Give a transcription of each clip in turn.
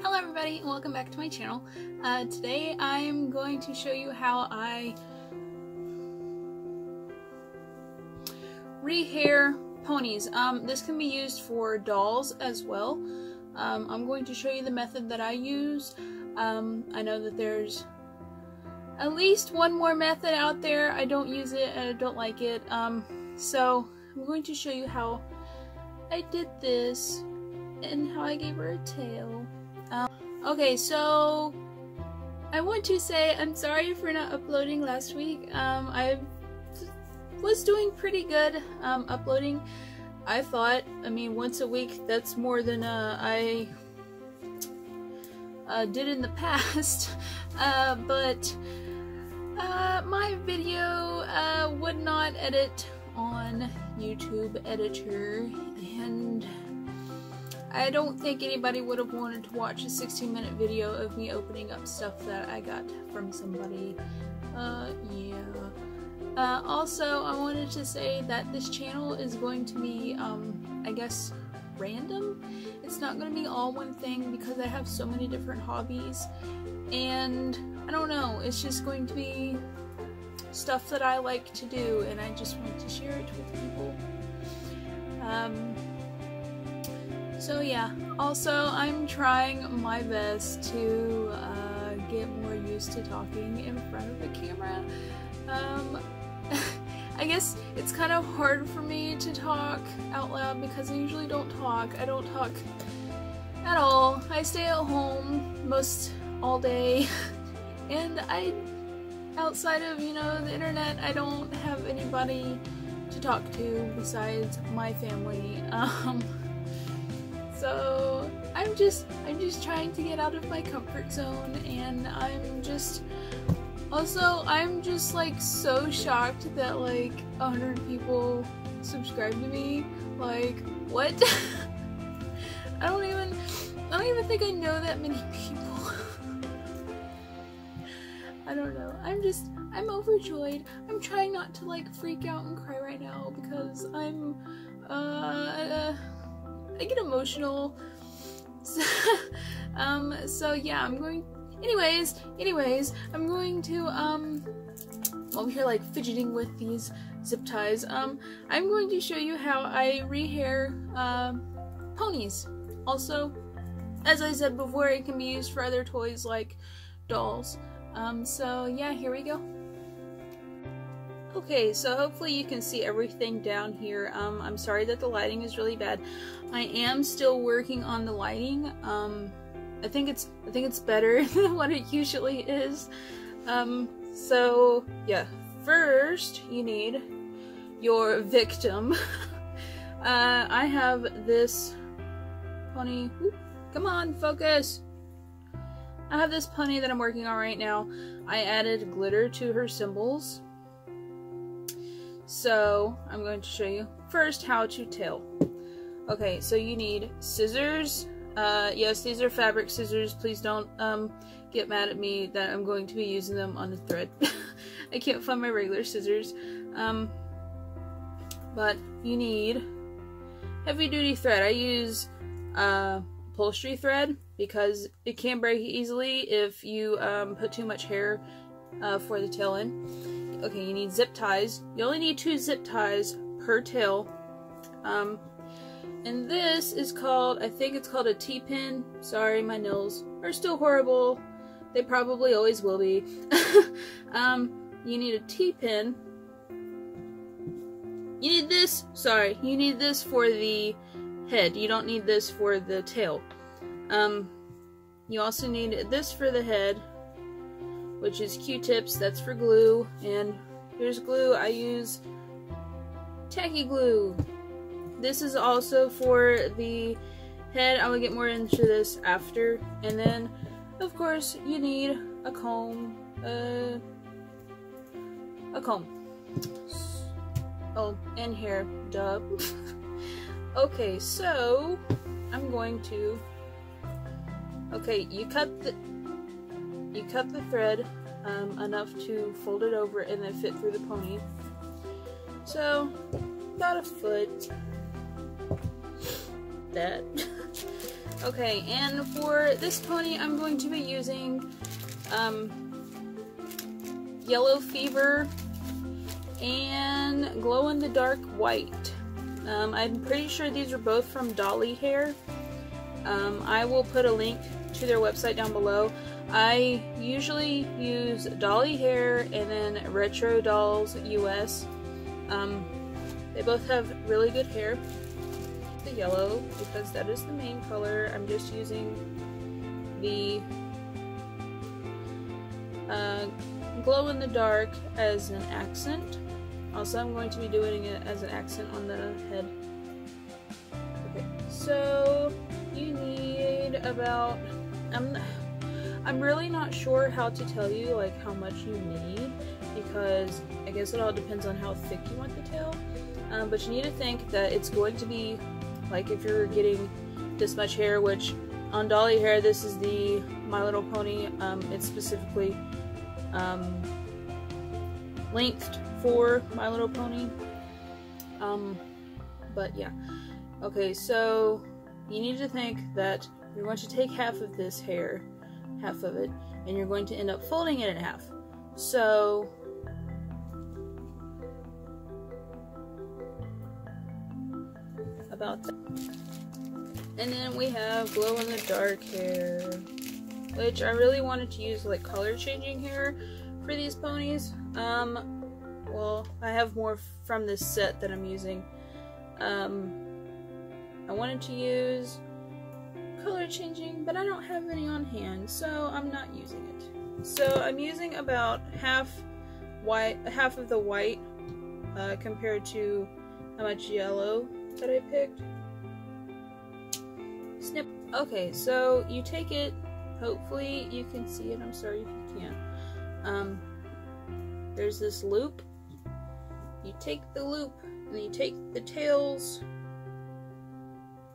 Hello everybody, welcome back to my channel. Today I'm going to show you how I rehair ponies. This can be used for dolls as well. I'm going to show you the method that I use. I know that there's at least one more method out there. I don't use it and I don't like it. So I'm going to show you how I did this and how I gave her a tail. Okay, so I want to say I'm sorry for not uploading last week. I was doing pretty good uploading, I thought. I mean, once a week, that's more than I did in the past. But my video would not edit on YouTube Editor, and I don't think anybody would have wanted to watch a 16-minute video of me opening up stuff that I got from somebody. Also, I wanted to say that this channel is going to be, I guess, random. It's not going to be all one thing because I have so many different hobbies, and I don't know, it's just going to be stuff that I like to do, and I just want to share it with people. So yeah, also I'm trying my best to get more used to talking in front of the camera. I guess it's kind of hard for me to talk out loud because I usually don't talk. I don't talk at all. I stay at home most all day, and outside of, you know, the internet, I don't have anybody to talk to besides my family. So I'm just trying to get out of my comfort zone, and I'm just like so shocked that like 100 people subscribe to me. Like, what? I don't even think I know that many people. I don't know. I'm overjoyed. I'm trying not to like freak out and cry right now because I'm I get emotional. So yeah, I'm going to I'm over here like fidgeting with these zip ties. I'm going to show you how I rehair ponies. Also, as I said before, it can be used for other toys like dolls. So yeah, here we go. Okay, so hopefully you can see everything down here. I'm sorry that the lighting is really bad. I am still working on the lighting. I think it's better than what it usually is. So yeah, first you need your victim. I have this pony. Whoop, come on, focus. I have this pony that I'm working on right now. I added glitter to her symbols. So I'm going to show you first how to tail. Okay, so you need scissors. Yes, these are fabric scissors. Please don't get mad at me that I'm going to be using them on the thread. I can't find my regular scissors. But you need heavy-duty thread. I use upholstery thread because it can break easily if you put too much hair for the tail in. Okay, you need zip ties. You only need 2 zip ties per tail. And this is called, I think it's called a T-pin. Sorry, my nails are still horrible. They probably always will be. You need a T-pin. You need this, sorry, you need this for the head. You don't need this for the tail. You also need this for the head, which is Q-tips, that's for glue, and here's glue. I use tacky glue. This is also for the head. I will get more into this after. And then, of course, you need a comb. Oh, and hair, duh. Okay, so I'm going to, okay, you cut the thread enough to fold it over and then fit through the pony. So, about a foot. That. Okay, and for this pony, I'm going to be using Yellow Fever and Glow in the Dark White. I'm pretty sure these are both from Dolly Hair. I will put a link to their website down below. I usually use Dolly Hair and then Retro Dolls U.S. They both have really good hair. The yellow, because that is the main color. I'm just using the Glow in the Dark as an accent. Also, I'm going to be doing it as an accent on the head. Okay, so you need about... I'm really not sure how to tell you like how much you need, because I guess it all depends on how thick you want the tail. But you need to think that it's going to be like, if you're getting this much hair, which on Dolly Hair, this is the My Little Pony, it's specifically lengthed for My Little Pony. But yeah. Okay, so you need to think that you're going to take half of this hair, half of it, and you're going to end up folding it in half. So about that. And then we have Glow in the Dark Hair, which I really wanted to use like color changing hair for these ponies. Well, I have more from this set that I'm using. I wanted to use color changing, but I don't have any on hand, so I'm not using it. So I'm using about half of the white compared to how much yellow that I picked. Snip. Okay, so you take it, hopefully you can see it, I'm sorry if you can't. There's this loop. You take the loop and you take the tails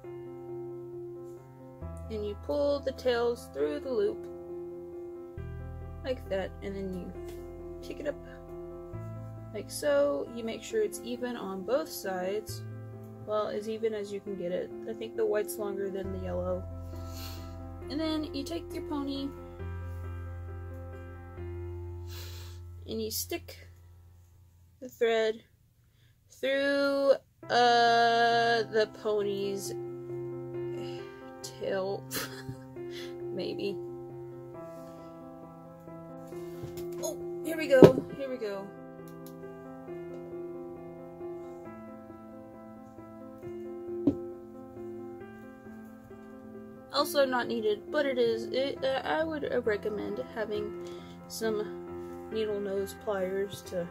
and you pull the tails through the loop like that, and then you pick it up like so. You make sure it's even on both sides. Well, as even as you can get it. I think the white's longer than the yellow. And then you take your pony and you stick the thread through the pony's tail. Maybe. Oh, here we go. Here we go. Also not needed, but it is. I would recommend having some needle nose pliers to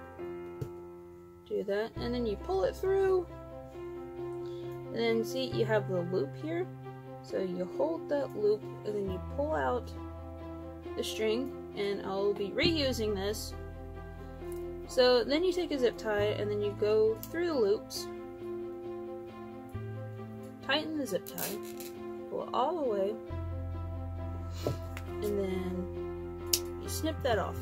do that. And then you pull it through. And then see, you have the loop here. So you hold that loop and then you pull out the string. And I'll be reusing this. So then you take a zip tie and then you go through the loops. Tighten the zip tie. Pull it all the way, and then you snip that off.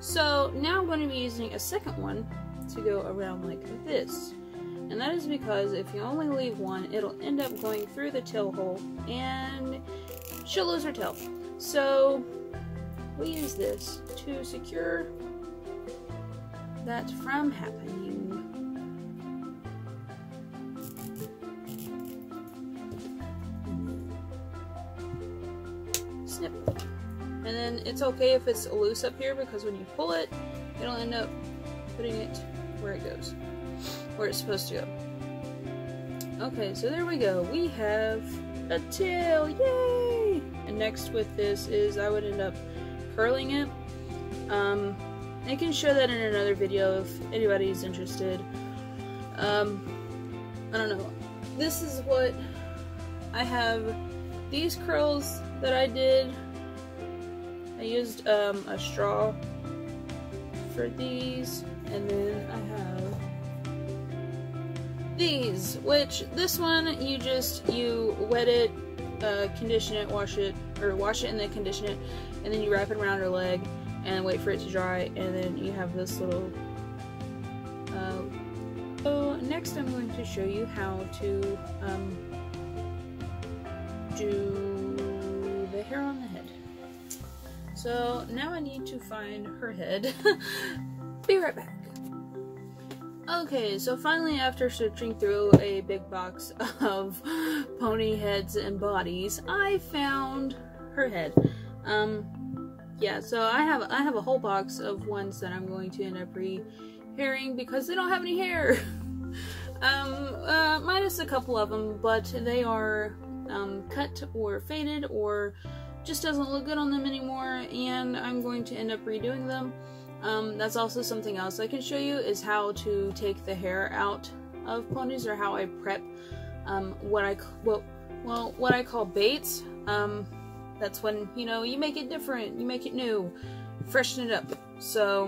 So now I'm going to be using a second one to go around like this, and that is because if you only leave one, it'll end up going through the tail hole and she'll lose her tail. So we use this to secure that from happening. Snip. And then it's okay if it's loose up here, because when you pull it, it'll end up putting it where it goes, where it's supposed to go. Okay, so there we go. We have a tail, yay! And next with this is I would end up curling it. I can show that in another video if anybody's interested. I don't know. This is what I have. These curls that I did, I used a straw for these, and then I have these, which this one you just, you wet it, condition it, wash it and then condition it, and then you wrap it around your leg and wait for it to dry, and then you have this little so next I'm going to show you how to do the hair on the head. So now I need to find her head. Be right back. Okay, so finally, after searching through a big box of pony heads and bodies, I found her head. Yeah, so I have a whole box of ones that I'm going to end up re-hairing because they don't have any hair. Minus a couple of them, but they are cut or faded or just doesn't look good on them anymore, and I'm going to end up redoing them. That's also something else I can show you, is how to take the hair out of ponies, or how I prep what I call baits. That's when, you know, you make it different, you make it new, freshen it up. So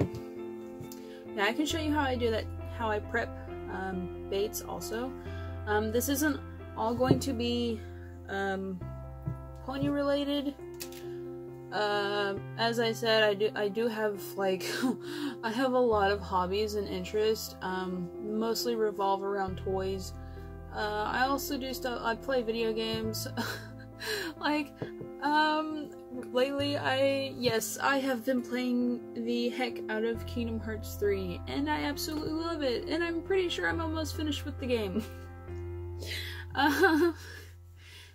yeah, I can show you how I do that, how I prep baits also. This isn't all going to be pony related. As I said, I do have, like, I have a lot of hobbies and interests, mostly revolve around toys. I also do stuff, I play video games, like, lately I have been playing the heck out of Kingdom Hearts 3, and I absolutely love it, and I'm pretty sure I'm almost finished with the game.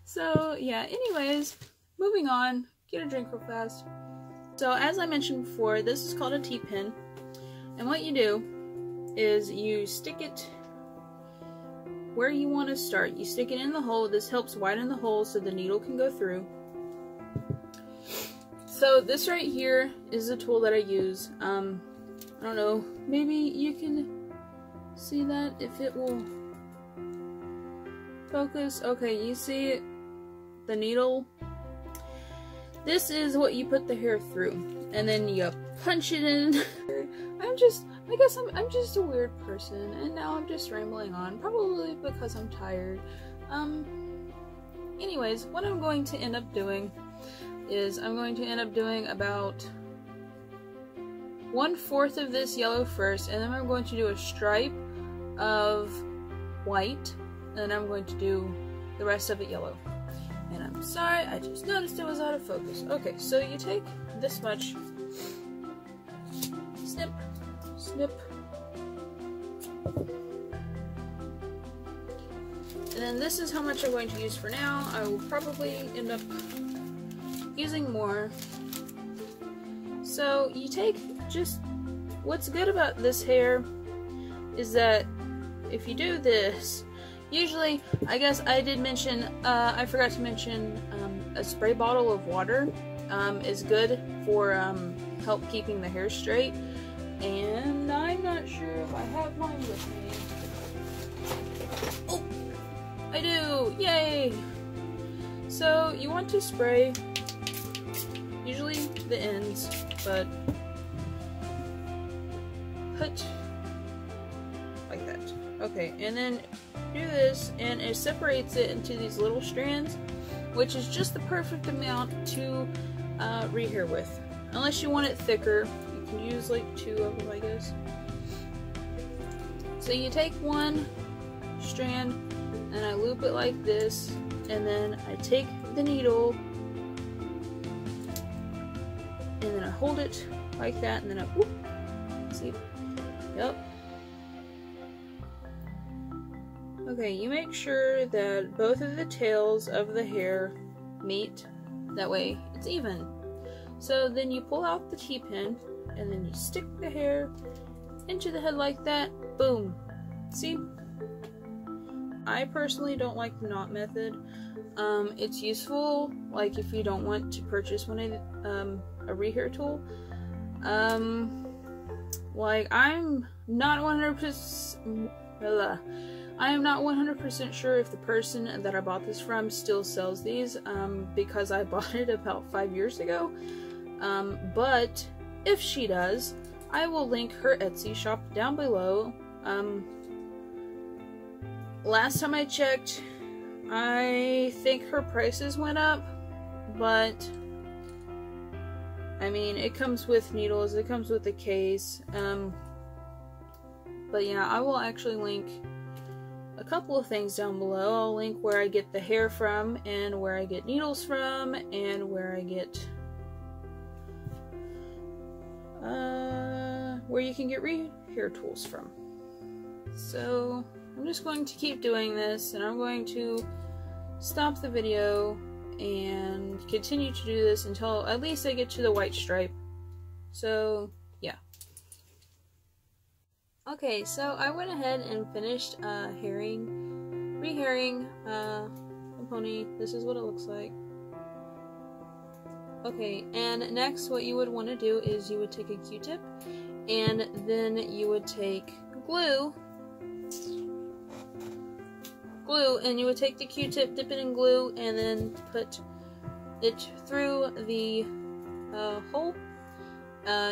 So yeah, anyways, moving on. Get a drink real fast. So as I mentioned before, this is called a T-pin, and what you do is you stick it where you want to start. You stick it in the hole. This helps widen the hole so the needle can go through. So this right here is the tool that I use. I don't know, maybe you can see that if it will focus. Okay, you see the needle? This is what you put the hair through, and then you punch it in. I guess I'm just a weird person, and now I'm just rambling on, probably because I'm tired. Anyways, what I'm going to end up doing is I'm going to end up doing about 1/4 of this yellow first, and then I'm going to do a stripe of white, and then I'm going to do the rest of it yellow. And I'm sorry, I just noticed it was out of focus. Okay, so you take this much, snip, snip, and then this is how much I'm going to use for now. I will probably end up using more. So you take just, what's good about this hair is that if you do this, usually, I guess I did mention, I forgot to mention, a spray bottle of water is good for help keeping the hair straight, and I'm not sure if I have mine with me. Oh, I do! Yay! So you want to spray, usually the ends, but put like that. Okay, and then do this, and it separates it into these little strands, which is just the perfect amount to rehair with. Unless you want it thicker, you can use like 2 of them, I guess. So you take one strand and I loop it like this, and then I take the needle and then I hold it like that, and then I whoop, see, yep. Okay, you make sure that both of the tails of the hair meet, that way it's even. So then you pull out the T-pin, and then you stick the hair into the head like that, boom. See? I personally don't like the knot method. It's useful, like if you don't want to purchase a rehair tool. Like, I'm not 100%... I am not 100% sure if the person that I bought this from still sells these, because I bought it about 5 years ago, but if she does, I will link her Etsy shop down below. Last time I checked, I think her prices went up, but I mean, it comes with needles, it comes with a case, but yeah, I will actually link couple of things down below. I'll link where I get the hair from, and where I get needles from, and where I get where you can get rehair tools from. So I'm just going to keep doing this, and I'm going to stop the video and continue to do this until at least I get to the white stripe. So yeah. Okay, so I went ahead and finished rehairing the pony. This is what it looks like. Okay, and next what you would want to do is you would take a Q-tip, and then you would take glue, and you would take the Q-tip, dip it in glue, and then put it through the hole.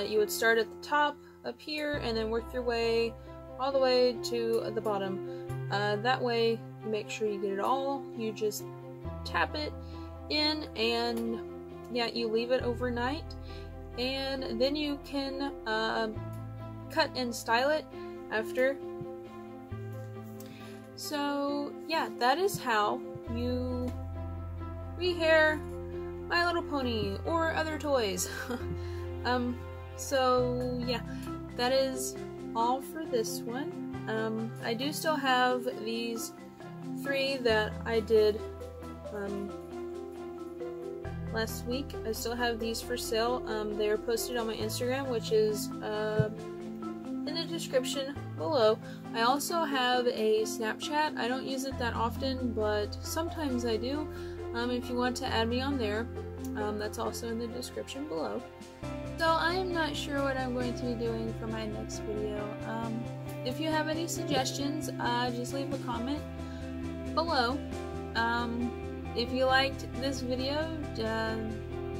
You would start at the top up here, and then work your way all the way to the bottom. That way, you make sure you get it all. You just tap it in, and yeah, you leave it overnight, and then you can cut and style it after. So yeah, that is how you rehair My Little Pony or other toys. So yeah, that is all for this one. I do still have these three that I did last week. I still have these for sale. They are posted on my Instagram, which is in the description below. I also have a Snapchat. I don't use it that often, but sometimes I do. If you want to add me on there, that's also in the description below. So I am not sure what I'm going to be doing for my next video. If you have any suggestions, just leave a comment below. If you liked this video,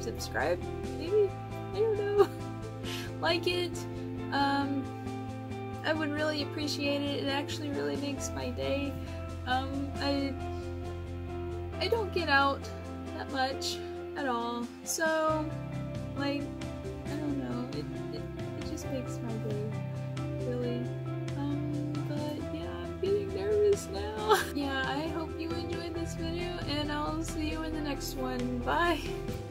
subscribe, maybe, I don't know, like it. I would really appreciate it. It actually really makes my day. I don't get out that much at all, so like, I don't know, it just makes my day, really. But yeah, I'm getting nervous now. Yeah, I hope you enjoyed this video, and I'll see you in the next one. Bye!